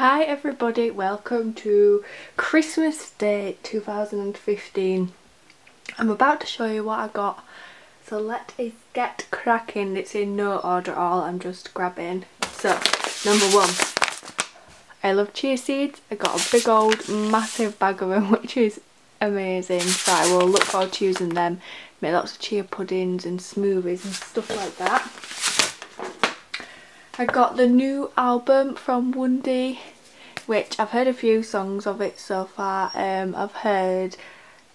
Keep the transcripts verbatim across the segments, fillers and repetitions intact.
Hi everybody, welcome to Christmas Day two thousand fifteen. I'm about to show you what I got, so let us get cracking. It's in no order at all, I'm just grabbing. So, number one, I love chia seeds. I got a big old massive bag of them, which is amazing, so I will look forward to using them. Make lots of chia puddings and smoothies and stuff like that. I got the new album from one D, which I've heard a few songs of it so far. Um, I've heard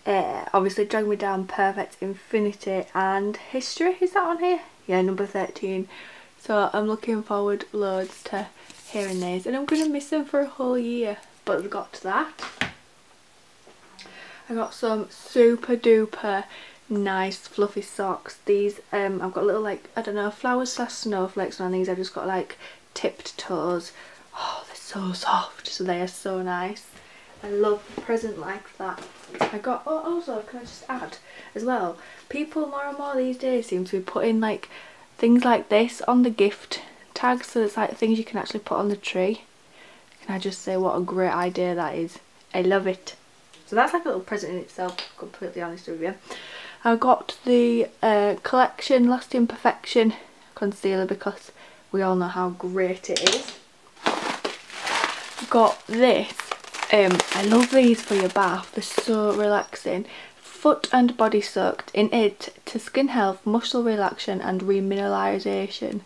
uh, obviously Drag Me Down, Perfect, Infinity and History. Is that on here? Yeah, number thirteen. So I'm looking forward loads to hearing these, and I'm going to miss them for a whole year, but we've got to that. I got some super duper nice fluffy socks. These um I've got little, like, I don't know, flowers slash snowflakes on these. I've just got like tipped toes. Oh, they're so soft, so they are so nice. I love a present like that. I got, oh, also can I just add as well, people more and more these days seem to be putting like things like this on the gift tag, so it's like things you can actually put on the tree. Can I just say what a great idea that is? I love it. So that's like a little present in itself, completely honest with you. I got the uh, Collection Lasting Perfection concealer because we all know how great it is. Got this. Um, I love these for your bath. They're so relaxing. Foot and body soaked in it to skin health, muscle relaxation and remineralization.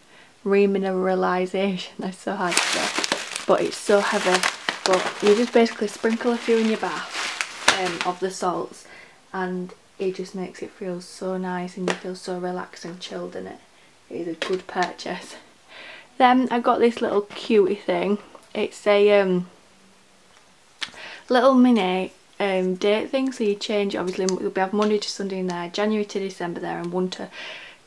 Remineralization. That's so hard to say. But it's so heavy. But you just basically sprinkle a few in your bath um, of the salts, and it just makes it feel so nice and you feel so relaxed and chilled in it. It is a good purchase. Then I got this little cutie thing. It's a um, little mini um, date thing. So you change, obviously we have Monday to Sunday in there, January to December there, and one to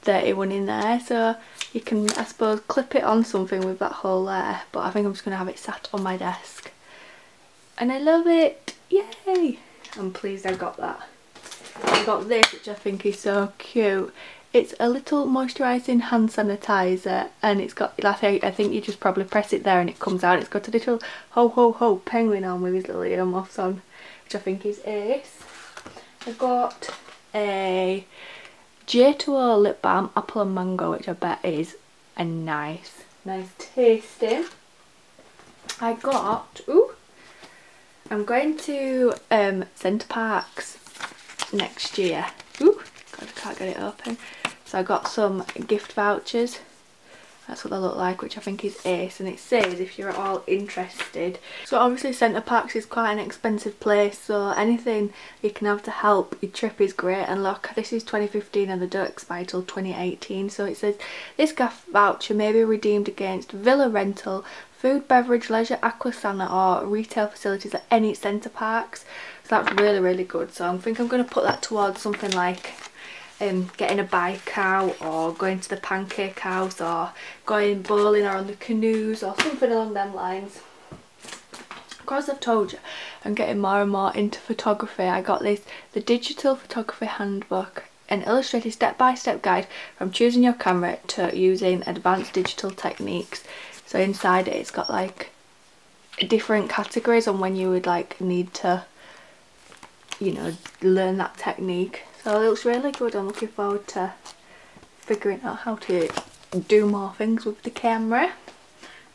thirty-one in there. So you can, I suppose, clip it on something with that hole there. But I think I'm just going to have it sat on my desk. And I love it. Yay! I'm pleased I got that. I got this, which I think is so cute. It's a little moisturising hand sanitizer, and it's got, like, I think you just probably press it there and it comes out. It's got a little ho ho ho penguin on with his little earmuffs on, which I think is ace. I got a J two O lip balm, apple and mango, which I bet is a nice, nice tasting. I got, ooh, I'm going to um, Center Parcs next year. Ooh, God, I can't get it open. So I got some gift vouchers. That's what they look like, which I think is ace, and it says if you're at all interested. So obviously Centre Parcs is quite an expensive place, so anything you can have to help your trip is great. And look, this is twenty fifteen and they don't expire till twenty eighteen, so it says this gift voucher may be redeemed against villa rental, food, beverage, leisure, Aqua Sana or retail facilities at any Centre Parcs. So that's really, really good. So I think I'm going to put that towards something like um, getting a bike out, or going to the pancake house, or going bowling, or on the canoes, or something along them lines. Because I've told you, I'm getting more and more into photography. I got this, the Digital Photography Handbook, an illustrated step-by-step guide from choosing your camera to using advanced digital techniques. So inside it, it's got like different categories on when you would like need to, you know, learn that technique. So it looks really good. I'm looking forward to figuring out how to do more things with the camera.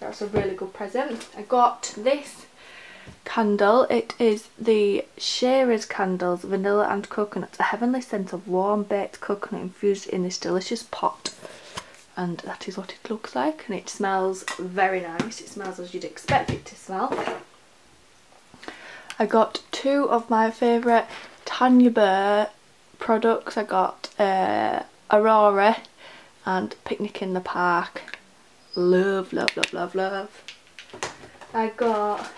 That's a really good present. I got this candle. It is the Shearer's Candles, vanilla and coconut, a heavenly scent of warm baked coconut infused in this delicious pot. And that is what it looks like, and it smells very nice. It smells as you'd expect it to smell. I got two of my favourite Tanya Burr products. I got uh, Aurora and Picnic in the Park. Love, love, love, love, love. I got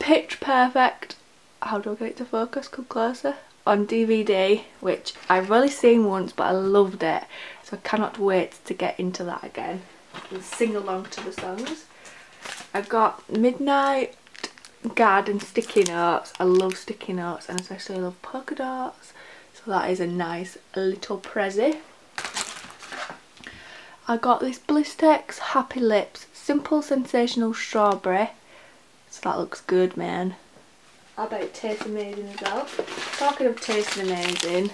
Pitch Perfect. How do I get it to focus? Come closer. On D V D, which I've only seen once, but I loved it, so I cannot wait to get into that again and sing along to the songs. I've got Midnight Garden sticky notes. I love sticky notes, and especially I love polka dots, so that is a nice little prezi. I got this Blistex Happy Lips Simple Sensational Strawberry So that looks good, man. I bet it tastes amazing as well. Talking of tasting amazing,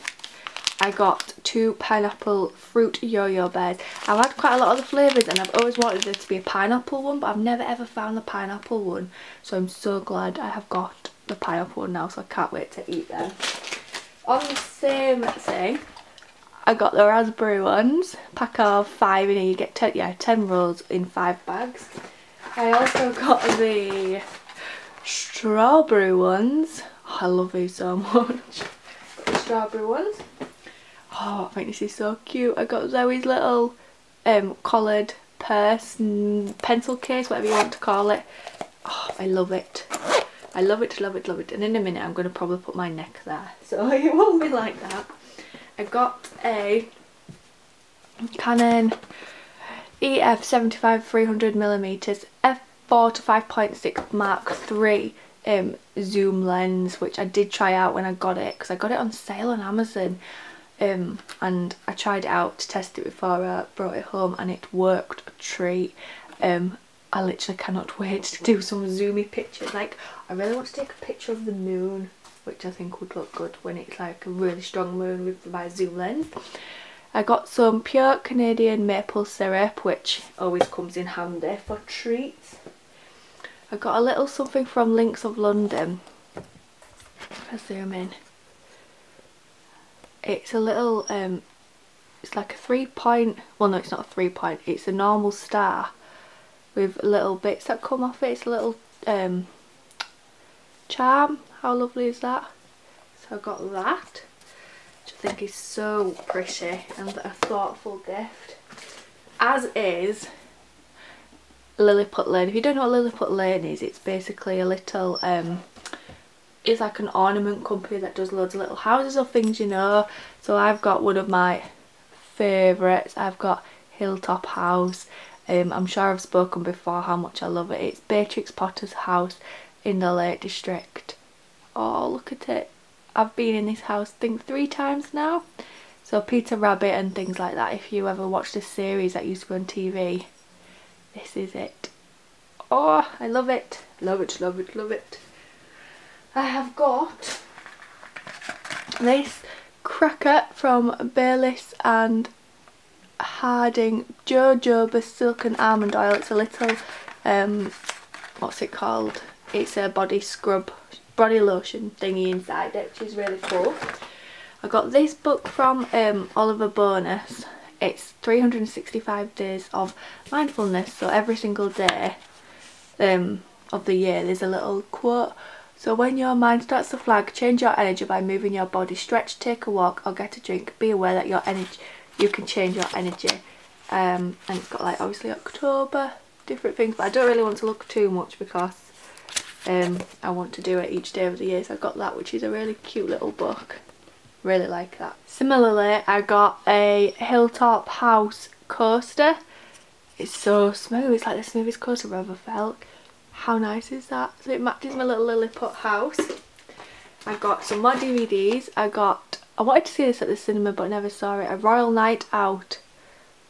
I got two pineapple fruit yo-yo bears. I've had quite a lot of the flavours and I've always wanted there to be a pineapple one, but I've never ever found the pineapple one. So I'm so glad I have got the pineapple one now, so I can't wait to eat them. On the same thing, I got the raspberry ones. Pack of five, you know, you get ten, yeah, ten rolls in five bags. I also got the strawberry ones. Oh, I love these so much. Got the strawberry ones. Oh, I think this is so cute. I got Zoe's little um, collared purse, pencil case, whatever you want to call it. Oh, I love it. I love it, love it, love it. And in a minute, I'm going to probably put my neck there. So it won't be like that. I got a Canon E F seventy-five three hundred millimeter f four to five point six Mark three um, zoom lens, which I did try out when I got it, because I got it on sale on Amazon. Um, and I tried it out to test it before I brought it home, and it worked a treat. Um, I literally cannot wait to do some zoomy pictures. Like, I really want to take a picture of the moon, which I think would look good when it's like a really strong moon with my zoom lens. I got some pure Canadian maple syrup, which always comes in handy for treats. I got a little something from Links of London. If I zoom in. It's a little, um, it's like a three point, well no it's not a three point, it's a normal star with little bits that come off it. It's a little um, charm, how lovely is that? So I got that, which I think is so pretty and a thoughtful gift. As is Lilliput Lane. If you don't know what Lilliput Lane is, it's basically a little, um, it's like an ornament company that does loads of little houses or things, you know. So I've got one of my favourites. I've got Hilltop House. Um, I'm sure I've spoken before how much I love it. It's Beatrix Potter's house in the Lake District. Oh, look at it. I've been in this house, I think, three times now. So Peter Rabbit and things like that. If you ever watched a series that used to be on T V, this is it. Oh, I love it. Love it, love it, love it. I have got this cracker from Bayliss and Harding, Jojoba Silk and Almond Oil. It's a little, um, what's it called? It's a body scrub, body lotion thingy inside it, which is really cool. I got this book from um, Oliver Bonas. It's three hundred sixty-five days of mindfulness. So every single day um, of the year, there's a little quote. So when your mind starts to flag, change your energy by moving your body, stretch, take a walk or get a drink. Be aware that your energy, you can change your energy. Um, and it's got like obviously October, different things, but I don't really want to look too much because um, I want to do it each day of the year. So I got that, which is a really cute little book. Really like that. Similarly, I got a Hilltop House coaster. It's so smooth, it's like the smoothest coaster I've ever felt. How nice is that? So it matches my little Lilliput house. I got some more D V Ds. I got, I wanted to see this at the cinema but never saw it. A Royal Night Out.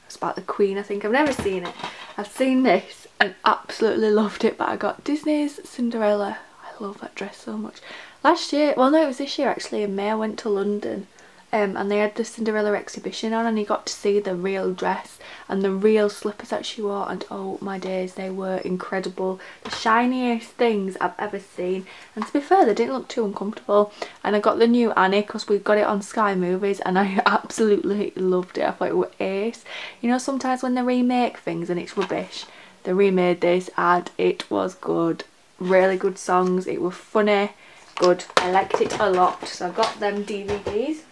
It's about the Queen, I think. I've never seen it. I've seen this and absolutely loved it, but I got Disney's Cinderella. I love that dress so much. Last year, well no, it was this year actually, in May I went to London um, and they had the Cinderella exhibition on and you got to see the real dress and the real slippers that she wore, and oh my days, they were incredible. The shiniest things I've ever seen, and to be fair they didn't look too uncomfortable. And I got the new Annie because we got it on Sky Movies and I absolutely loved it. I thought it was ace. You know, sometimes when they remake things and it's rubbish, they remade this and it was good. Really good songs, it was funny, good. I liked it a lot, so I got them D V Ds.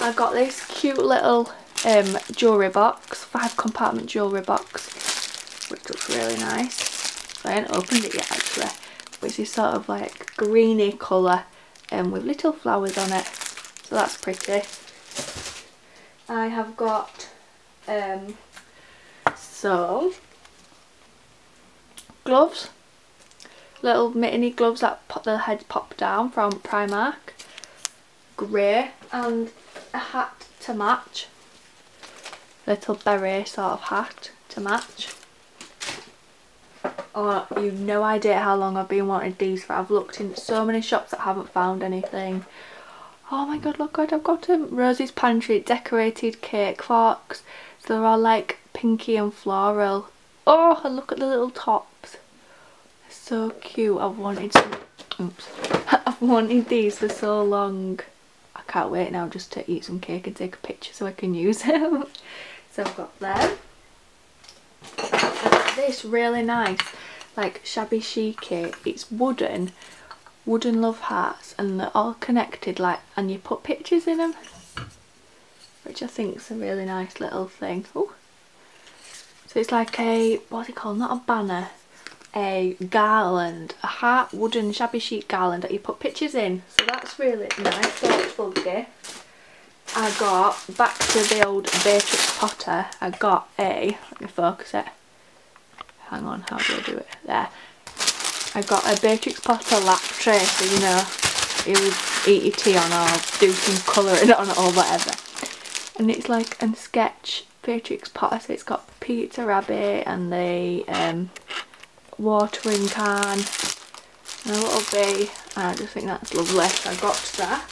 I got this cute little Um, jewellery box, five compartment jewellery box, which looks really nice. I haven't opened it yet actually, which is sort of like greeny colour and um, with little flowers on it, so that's pretty. I have got um, some gloves, little mini gloves that pop, the heads pop down, from Primark, grey, and a hat to match. Little beret sort of hat to match. Oh, you've no idea how long I've been wanting these for. I've looked in so many shops that haven't found anything. Oh my god, look what I've got. um, Rosie's Pantry decorated cake forks. So they're all like pinky and floral. Oh, and look at the little tops. So cute. I've wanted to, oops. I've wanted these for so long. I can't wait now just to eat some cake and take a picture so I can use them. So I've got them. This really nice like shabby chic. It's wooden wooden love hearts and they're all connected like, and you put pictures in them, which I think is a really nice little thing. Ooh. So it's like a, what's it called, not a banner, a garland, a heart wooden shabby chic garland that you put pictures in. So that's really nice, thoughtful gift. I got, back to the old Beatrix Potter, I got a, let me focus it, hang on, how do I do it, there, I got a Beatrix Potter lap tray, so you know, it was eat your tea on or do some colouring on or whatever, and it's like, and sketch Beatrix Potter, so it's got Peter Rabbit and the um, watering can, and a little bee, and I just think that's lovely, so I got that.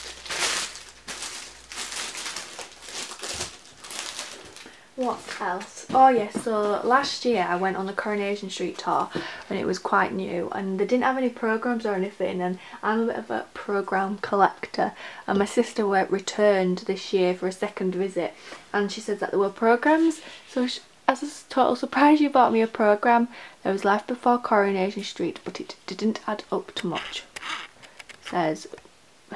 What else? Oh yes, yeah, so last year I went on the Coronation Street tour and it was quite new and they didn't have any programmes or anything, and I'm a bit of a programme collector, and my sister went, returned this year for a second visit and she said that there were programmes, so she, as a total surprise, she bought me a programme. There was Life Before Coronation Street, but it didn't add up to much, says,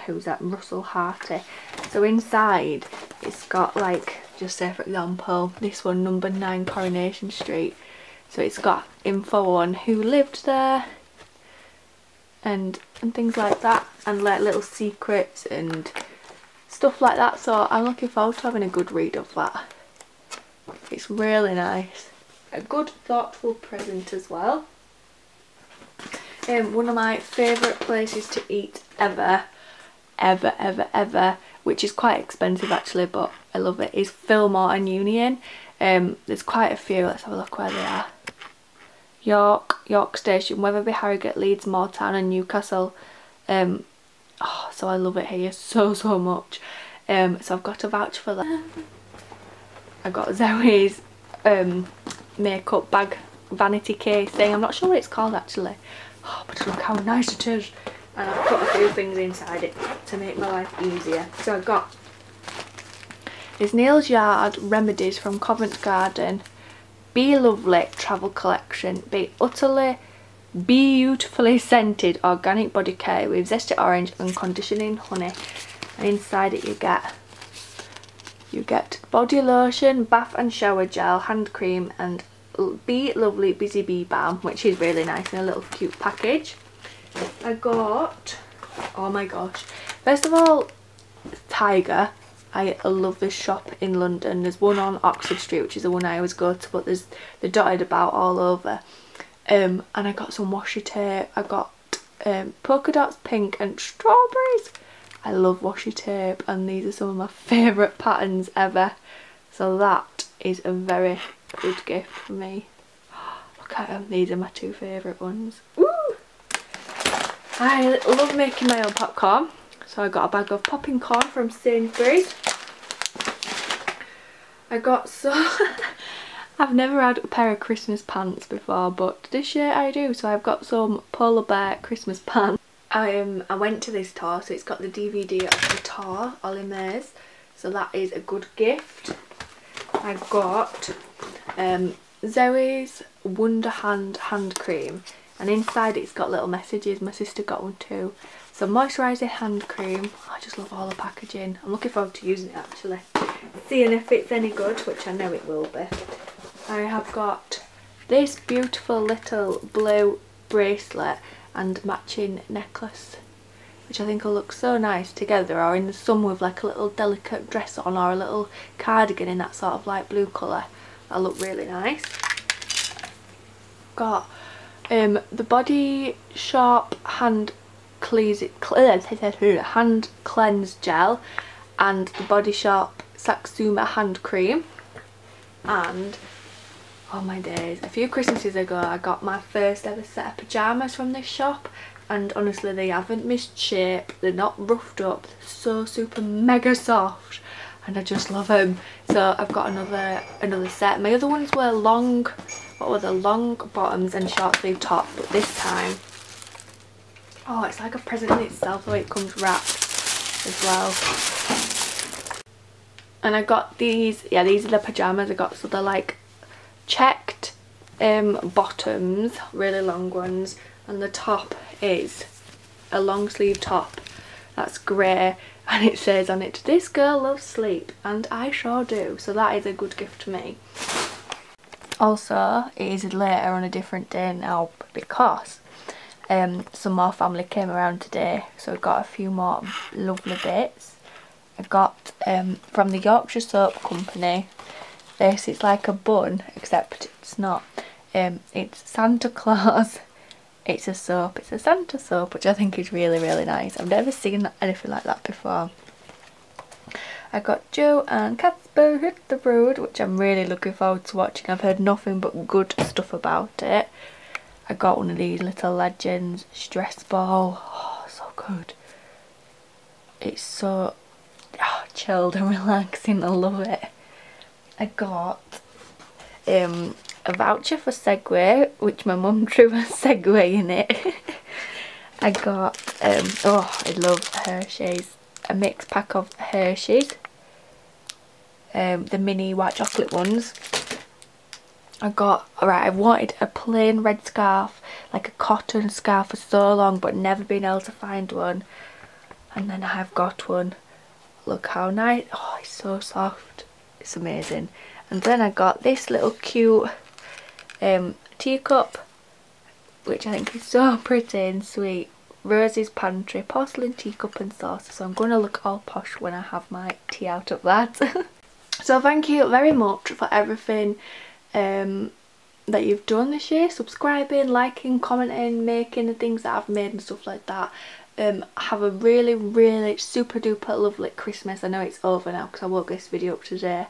who's that, Russell Harty. So inside it's got like, just say for example this one, number nine Coronation Street, so it's got info on who lived there and and things like that, and like little secrets and stuff like that, so I'm looking forward to having a good read of that. It's really nice, a good thoughtful present as well. Um, one of my favourite places to eat ever ever ever ever, which is quite expensive actually, but I love it, is Fillmore and Union. Um, there's quite a few, let's have a look where they are. York, York Station, Wetherby, Harrogate, Leeds, Moortown and Newcastle. Um, oh, so I love it here so so much. Um, so I've got a voucher for that. I've got Zoe's um, makeup bag vanity case thing, I'm not sure what it's called actually. Oh, but look how nice it is. And I've put a few things inside it to make my life easier. So I've got this Nails Yard Remedies from Covent Garden, Be Lovely Travel Collection, Be Utterly Beautifully Scented Organic Body Care with Zesty Orange and Conditioning Honey. And inside it you get, you get body lotion, bath and shower gel, hand cream and Be Lovely Busy Bee Balm, which is really nice in a little cute package. I got, oh my gosh, first of all, Tiger. I love this shop in London. There's one on Oxford Street, which is the one I always go to, but there's, they're dotted about all over. Um, and I got some washi tape. I got um, polka dots, pink and strawberries. I love washi tape and these are some of my favourite patterns ever. So that is a very good gift for me. Look at them, these are my two favourite ones. Ooh. I love making my own popcorn, so I got a bag of popping corn from Sainsbury's. I got so... I've never had a pair of Christmas pants before, but this year I do, so I've got some Polar Bear Christmas pants. I, um, I went to this tour, so it's got the D V D of the tour, Ollie Mays, so that is a good gift. I've got um, Zoe's Wonder Hand Hand Cream. And inside it's got little messages. My sister got one too. So moisturising hand cream. I just love all the packaging. I'm looking forward to using it actually. Seeing if it's any good, which I know it will be. I have got this beautiful little blue bracelet and matching necklace, which I think will look so nice together, or in the sun with like a little delicate dress on or a little cardigan in that sort of light blue colour. That'll look really nice. Got... Um, the Body Shop hand, hand cleanse gel and the Body Shop Satsuma hand cream, and Oh my days. A few Christmases ago I got my first ever set of pyjamas from this shop, and honestly they haven't missed shape, they're not roughed up, they're so super mega soft and I just love them. So I've got another another set. My other ones were long, what were the long bottoms and short sleeve top, but this time, oh, it's like a present in itself the way it comes wrapped as well. And I got these, yeah, these are the pyjamas I got, so they're like checked um, bottoms, really long ones, and the top is a long sleeve top that's grey, and it says on it, "This girl loves sleep," and I sure do, so that is a good gift to me. Also, it is later on a different day now because um, some more family came around today, so I got a few more lovely bits. I got um, from the Yorkshire Soap Company this, it's like a bun except it's not, um, it's Santa Claus, it's a soap, it's a Santa soap, which I think is really really nice. I've never seen anything like that before. I got Joe and Casper Hit the Road, which I'm really looking forward to watching. I've heard nothing but good stuff about it. I got one of these Little Legends stress ball, oh so good, it's so oh, chilled and relaxing, I love it. I got um a voucher for Segway, which my mum drew a Segway in it. I got, um, oh, I love Hershey's, a mixed pack of Hershey's, um, the mini white chocolate ones. I got, alright, I've wanted a plain red scarf, like a cotton scarf for so long, but never been able to find one. And then I have got one. Look how nice, oh, it's so soft, it's amazing. And then I got this little cute um, teacup, which I think is so pretty and sweet. Rosie's Pantry, porcelain teacup and saucer. So I'm going to look all posh when I have my tea out of that. So thank you very much for everything um, that you've done this year. Subscribing, liking, commenting, making the things that I've made and stuff like that. Um, have a really, really super duper lovely Christmas. I know it's over now because I woke this video up today.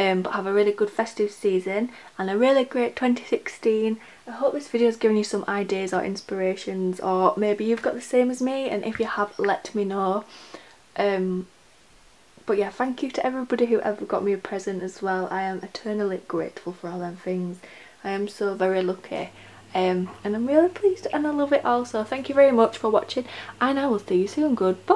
Um, but have a really good festive season and a really great twenty sixteen. I hope this video has given you some ideas or inspirations, or maybe you've got the same as me, and if you have, let me know. Um, but yeah, thank you to everybody who ever got me a present as well. I am eternally grateful for all them things. I am so very lucky, um, and I'm really pleased and I love it all. So thank you very much for watching, and I will see you soon. Goodbye!